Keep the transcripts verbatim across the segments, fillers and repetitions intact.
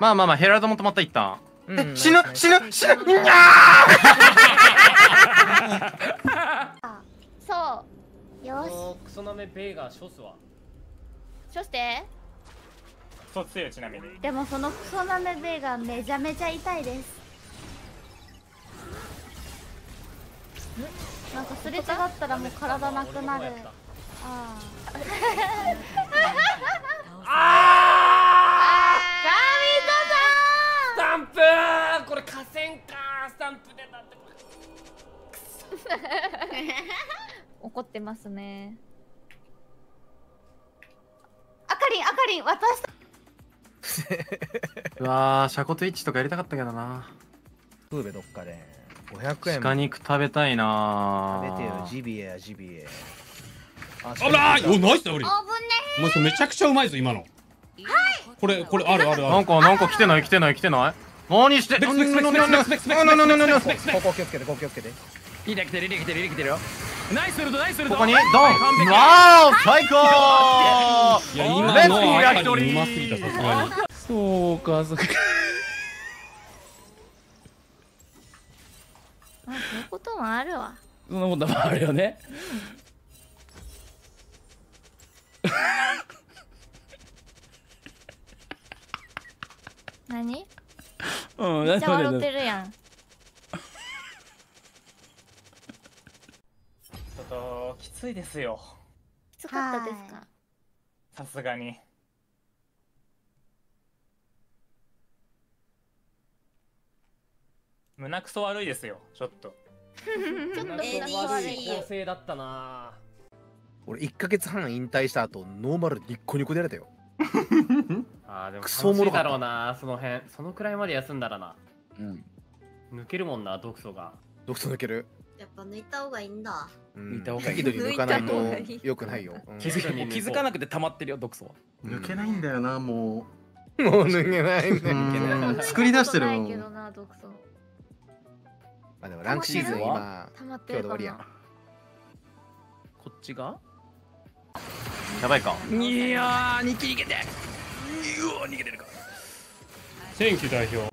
まあまあまあヘラルドも止まった一旦。え、死ぬ死ぬ死ぬ。そう。よし。クソなめベイが処すわ。処して。そっちよちなみに。でもそのクソなめベイがめちゃめちゃ痛いです。なんかすれ違ったらもう体なくなる。ああ。ああ。ガミトさん。スタンプ。これ河川かスタンプでだって。怒ってますね。あかりんあかりん渡した。うわあシャコとイッチとかやりたかったけどな。プーベどっかで。ごひゃくえん鹿肉食べたいな。食べてよジビエやジビエ。あらー、おナイスだより。お前めちゃくちゃうまいぞ今の。はい。これこれあるあるある。なんかなんか来てない来てない来てない。何して。何何何何何何何何何。ここ気をつけてここ気をつけて。リレー来てるリレー来てるリレー来てるよ。ナイスルドナイスルド。ここにドン。わお最高。いや今の赤にうますぎたさすがに。そうかそうか。まあ、そういうこともあるわ。そんなこともあるよね。何？うん、めっちゃ笑ってるやん。ちょっときついですよ。きつかったですか？さすがに。胸くそ悪いですよ、ちょっと。ちょっと悪い構成だったな。俺いっかげつはん引退した後、ノーマルニッコニコでやれたよ。ああ、でも楽しいだろうな、その辺。そのくらいまで休んだらな。うん。抜けるもんな、毒素が。毒素抜ける。やっぱ抜いた方がいいんだ。抜いた方がいい。適度に抜かないとよくないよ。気づかなくて溜まってるよ、毒素は。抜けないんだよな、もう。もう抜けない。作り出してるもん。まあでもランクシーズン今今日で終わりやん。こっちがやばいか。いやーに切りいけてうおー逃げてるか。選手代表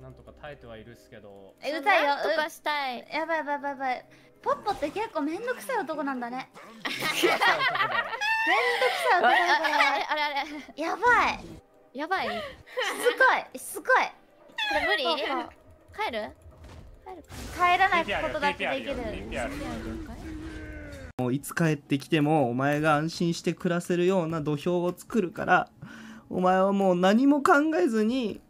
なんとか耐えてはいるっすけど。えうたいようかしたい。やばいやばいやばいやばい。ポッポって結構めんどくさい男なんだね。めんどくさい男だね。あれあれあれやばいやばい。すごいすごい。無理帰る帰らないことだけできる。もういつ帰ってきてもお前が安心して暮らせるような土俵を作るからお前はもう何も考えずに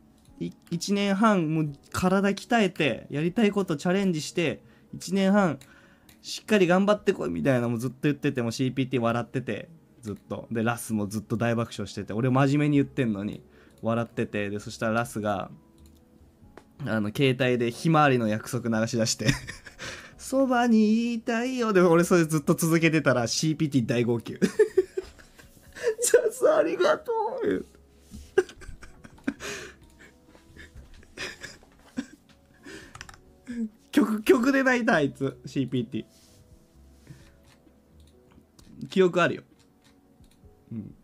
いちねんはんもう体鍛えてやりたいことチャレンジしていちねんはんしっかり頑張ってこいみたいなのもずっと言ってても シーピーティー 笑っててずっとでラスもずっと大爆笑してて俺真面目に言ってんのに笑っててでそしたらラスが。あの携帯で「ひまわりの約束」流し出して「そばにいたいよ」で俺それずっと続けてたら シーピーティー 大号泣「じゃあさありがとう」曲曲で泣いたあいつ シーピーティー 記憶あるよ、うん、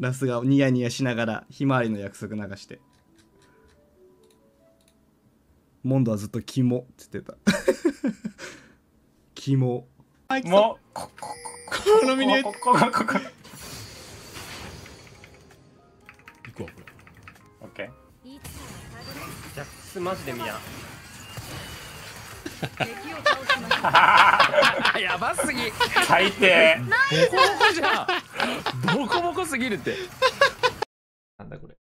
ラスがニヤニヤしながら「ひまわりの約束」流して。モンドはずっとキモって言ってた。キモ。もう。好みね。行くわこれ。オッケー。ジャックスマジで見や。やばすぎ。最低。ボコボコじゃん。ボコボコすぎるって。なんだこれ。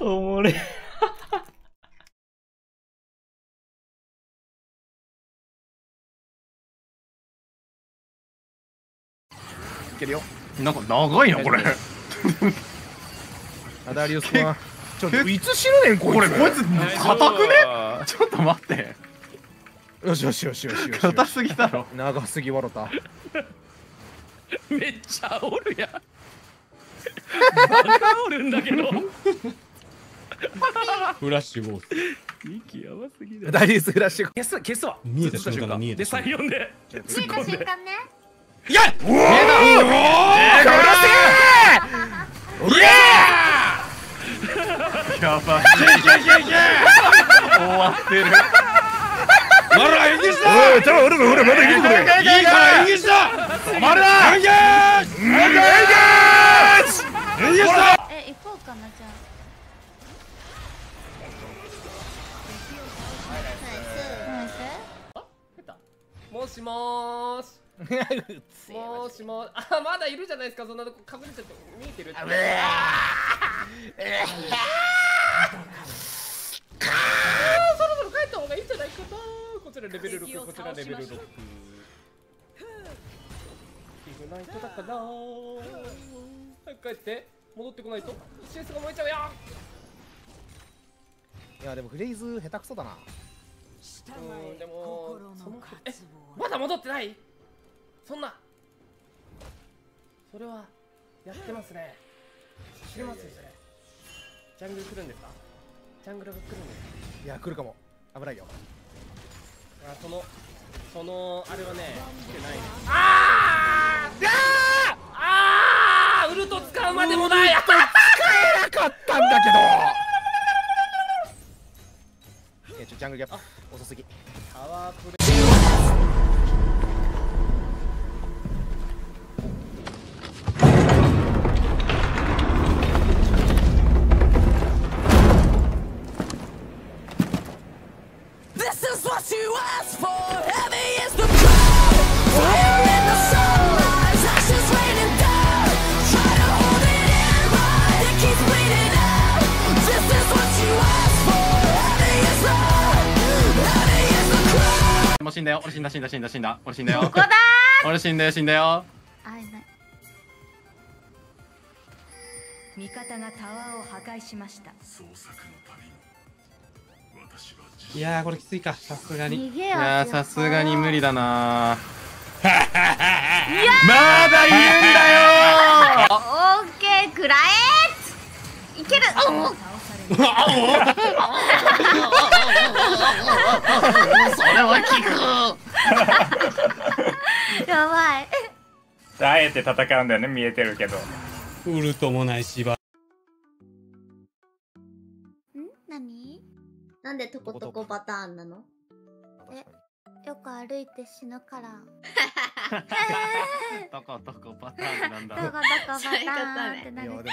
おもれいけるよ。なんか長いなこれ。アダリオスはちょっといつ死ぬねんこれ。こいつ硬くね。ちょっと待って。よしよしよしよしよし。硬すぎだろ。長すぎ笑った。めっちゃおるやん。バカおるんだけど。フラッシュボール。息やばすぎだ。大リースフラッシュ。消す消すわ。見えた瞬間見えた。で三四で。突っ込んで。いや。おお。見えた。おお。いや。やばい。いけいけいけ。終わってる。まだ演技した。おい、たぶん俺も俺まだ演技してる。いいから演技した。まだ。演技。演技。演技した。え、行こうかなじゃあ。もしもーし。もしもーし。あ、まだいるじゃないですか。そんなとこ隠れちゃって見えてる。そろそろ帰った方がいいんじゃないかな。こちらレベルろく、こちらレベルろく。ないとだから早く帰って戻ってこないとシーエスが燃えちゃうよ。いやでもフレーズ下手くそだな。うんでもそのえまだ戻ってない。そんなそれはやってますね。知りますよそれ。ジャングル来るんですか。ジャングルが来るんですか。いや来るかも。危ないよ。あそのそのあれはね来てないです。あーあーあーウルト使うまでもない。使えなかったんだけど。えちょジャングルギャップ遅すぎ。パワープレイ。もう死んだよ。俺死んだ死んだ死んだ死んだ。俺死んだよ。俺死んだよ死んだよ。味方がタワーを破壊しました。いやーこれきついか。さすがに。いやーさすがに無理だな。まだいるんだよ。オーケーくらえ。いける。それは効く。やばい。あえて戦うんだよね。見えてるけど。ウルトもない芝。ん？何？なんでトコトコパターンなの？え、よく歩いて死ぬから。トコトコパターンなんだ。トコトコパターンってなんだ。